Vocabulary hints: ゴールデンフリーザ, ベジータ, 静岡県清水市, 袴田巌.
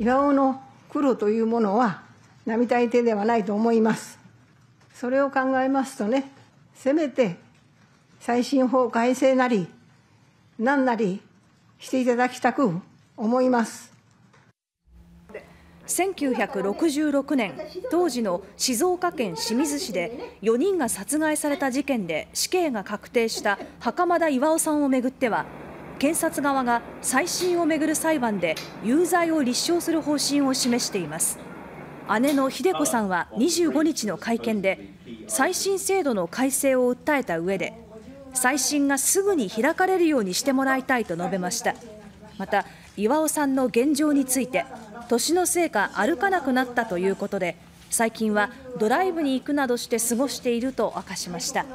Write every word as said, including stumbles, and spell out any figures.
巌の苦労というものは並大抵ではないと思います。それを考えますとね、せめて再審法改正なり、何なりしていただきたく思います。せんきゅうひゃくろくじゅうろくねん、当時の静岡県清水市でよにんが殺害された事件で死刑が確定した袴田巌さんをめぐっては、検察側が再審をめぐる裁判で有罪を立証する方針を示しています。姉のひで子さんはにじゅうごにちの会見で、再審制度の改正を訴えた上で、再審がすぐに開かれるようにしてもらいたいと述べました。また、巌さんの現状について、年のせいか歩かなくなったということで、最近はドライブに行くなどして過ごしていると明かしました。